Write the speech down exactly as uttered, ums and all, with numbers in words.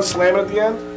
done slamming at the end?